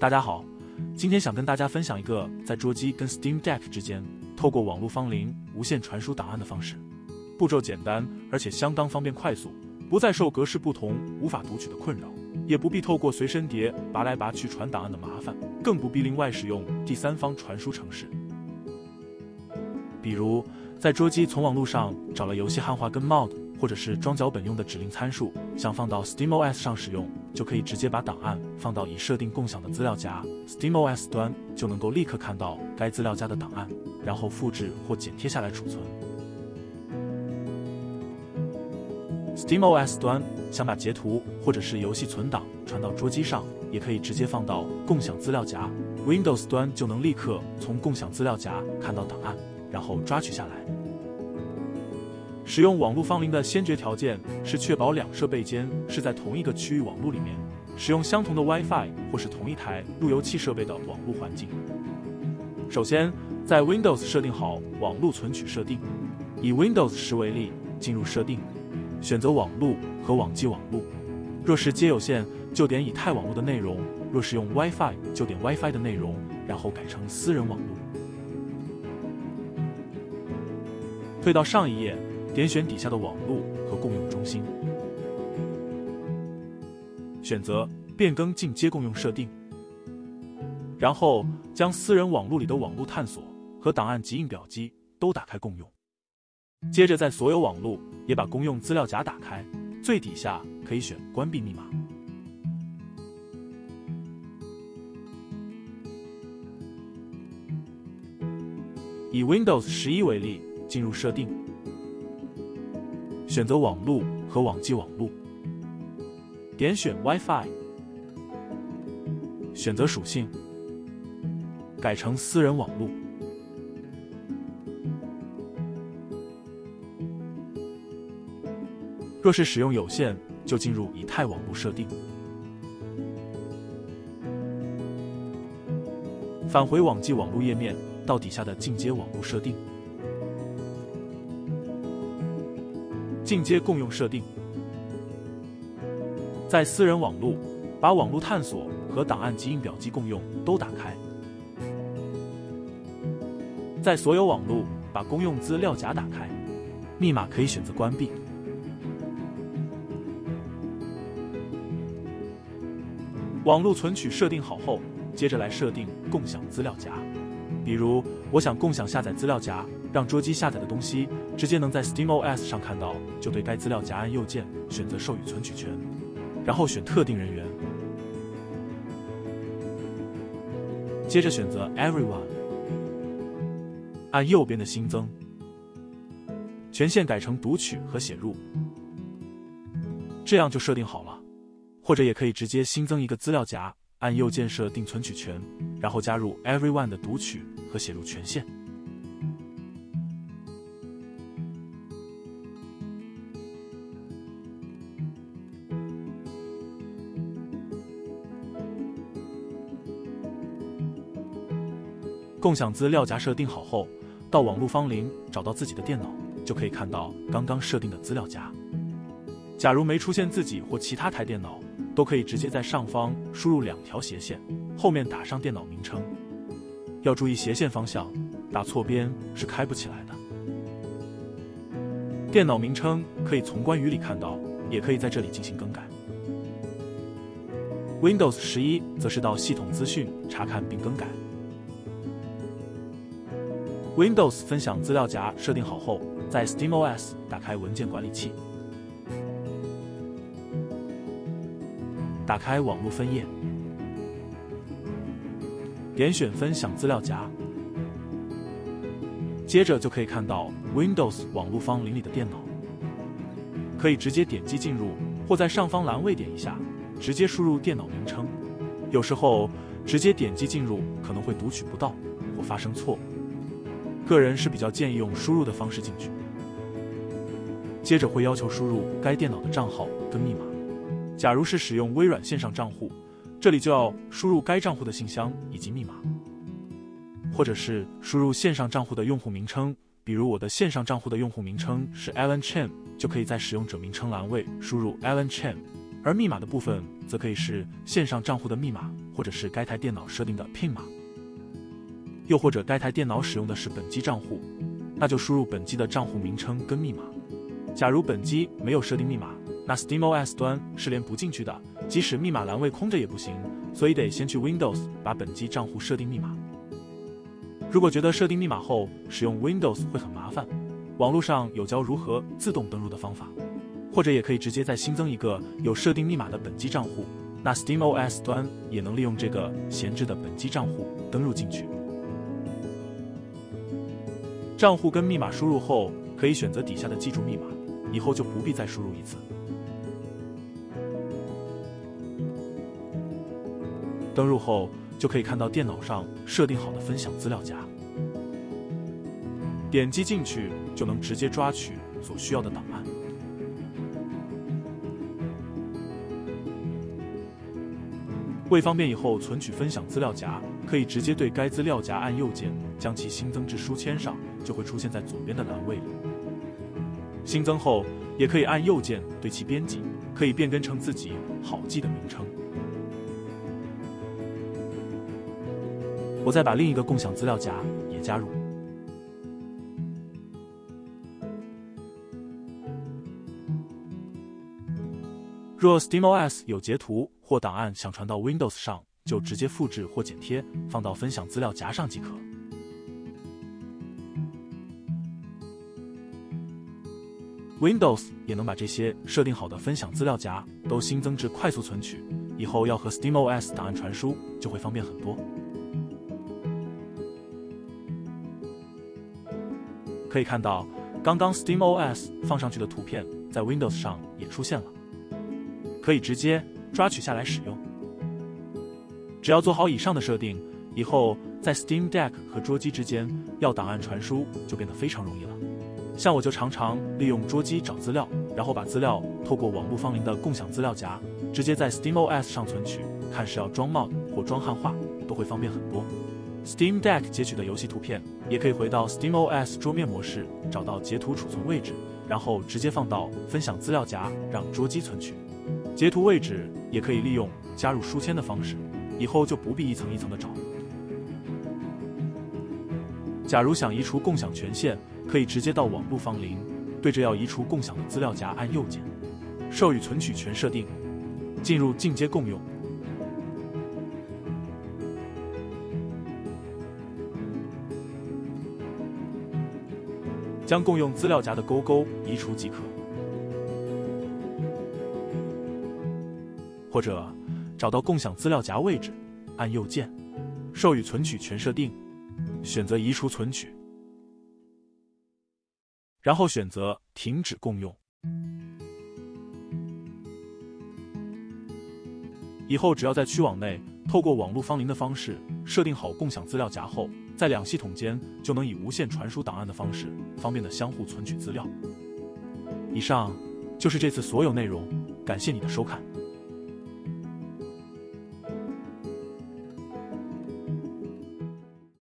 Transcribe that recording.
大家好，今天想跟大家分享一个在桌机跟 Steam Deck 之间透过网络芳邻无线传输档案的方式。步骤简单，而且相当方便快速，不再受格式不同无法读取的困扰，也不必透过随身碟拔来拔去传档案的麻烦，更不必另外使用第三方传输程式。比如，在桌机从网络上找了游戏汉化跟 MOD 或者是装脚本用的指令参数，想放到 SteamOS 上使用，就可以直接把档案放到已设定共享的资料夹 ，SteamOS 端就能够立刻看到该资料夹的档案，然后复制或剪贴下来储存。SteamOS 端想把截图或者是游戏存档传到桌机上，也可以直接放到共享资料夹 ，Windows 端就能立刻从共享资料夹看到档案，然后抓取下来。使用网络芳邻的先决条件是确保两设备间是在同一个区域网络里面，使用相同的 WiFi 或是同一台路由器设备的网络环境。首先，在 Windows 设定好网络存取设定，以 Windows 10为例，进入设定，选择网络和网际网络。若是接有线，就点以太网络的内容；若是用 WiFi， 就点 WiFi 的内容，然后改成私人网络。退到上一页，点选底下的网络和共用中心，选择变更进阶共用设定，然后将私人网络里的网络探索和档案及印表机都打开共用。接着在所有网络也把公用资料夹打开，最底下可以选关闭密码。以 Windows 11为例。进入设定，选择网络和网际网络，点选 WiFi， 选择属性，改成私人网络。若是使用有线，就进入以太网络设定，返回网际网络页面，到底下的进阶网络设定。进阶共用设定，在私人网络，把网络探索和档案及印表机共用都打开；在所有网络，把公用资料夹打开，密码可以选择关闭。网络存取设定好后，接着来设定共享资料夹。比如，我想共享下载资料夹，让桌机下载的东西直接能在 SteamOS 上看到，就对该资料夹按右键选择授予存取权，然后选特定人员，接着选择 Everyone， 按右边的新增，权限改成读取和写入，这样就设定好了。或者也可以直接新增一个资料夹，按右键设定存取权，然后加入 Everyone 的读取和写入权限。共享资料夹设定好后，到网络芳邻找到自己的电脑，就可以看到刚刚设定的资料夹。假如没出现自己或其他台电脑，都可以直接在上方输入两条斜线，后面打上电脑名称。要注意斜线方向，打错边是开不起来的。电脑名称可以从关于里看到，也可以在这里进行更改。Windows 11则是到系统资讯查看并更改。Windows 分享资料夹设定好后，在 SteamOS 打开文件管理器，打开网络分页，点选分享资料夹，接着就可以看到 Windows 网络芳邻里的电脑，可以直接点击进入，或在上方栏位点一下，直接输入电脑名称。有时候直接点击进入可能会读取不到或发生错误。个人是比较建议用输入的方式进去，接着会要求输入该电脑的账号跟密码。假如是使用微软线上账户，这里就要输入该账户的信箱以及密码，或者是输入线上账户的用户名称，比如我的线上账户的用户名称是 Alan Chen， 就可以在使用者名称栏位输入 Alan Chen， 而密码的部分则可以是线上账户的密码。或者是该台电脑设定的 PIN 码，又或者该台电脑使用的是本机账户，那就输入本机的账户名称跟密码。假如本机没有设定密码，那 SteamOS 端是连不进去的，即使密码栏位空着也不行，所以得先去 Windows 把本机账户设定密码。如果觉得设定密码后使用 Windows 会很麻烦，网络上有教如何自动登录的方法，或者也可以直接再新增一个有设定密码的本机账户，那 SteamOS 端也能利用这个闲置的本机账户登录进去。账户跟密码输入后，可以选择底下的记住密码，以后就不必再输入一次。 登入后，就可以看到电脑上设定好的分享资料夹。点击进去就能直接抓取所需要的档案。为方便以后存取分享资料夹，可以直接对该资料夹按右键将其新增至书签上，就会出现在左边的栏位里。新增后，也可以按右键对其编辑，可以变更成自己好记的名称。 我再把另一个共享资料夹也加入，若 SteamOS 有截图或档案想传到 Windows 上，就直接复制或剪贴放到分享资料夹上即可。Windows 也能把这些设定好的分享资料夹都新增至快速存取，以后要和 SteamOS 档案传输就会方便很多。 可以看到，刚刚 SteamOS 放上去的图片在 Windows 上也出现了，可以直接抓取下来使用。只要做好以上的设定，以后在 Steam Deck 和桌机之间要档案传输就变得非常容易了。像我就常常利用桌机找资料，然后把资料透过网络芳邻的共享资料夹直接在 SteamOS 上存取，看是要装 MOD 或装汉化都会方便很多。 Steam Deck 截取的游戏图片，也可以回到 SteamOS 桌面模式，找到截图储存位置，然后直接放到分享资料夹，让桌机存取。截图位置也可以利用加入书签的方式，以后就不必一层一层的找。假如想移除共享权限，可以直接到网络芳邻，对着要移除共享的资料夹按右键，授予存取权设定，进入进阶共用。 将共用资料夹的勾勾移除即可，或者找到共享资料夹位置，按右键，授予存取权设定，选择移除存取，然后选择停止共用。以后只要在区网内透过网络芳邻的方式设定好共享资料夹后， 在两系统间就能以无线传输档案的方式，方便的相互存取资料。以上就是这次所有内容，感谢你的收看。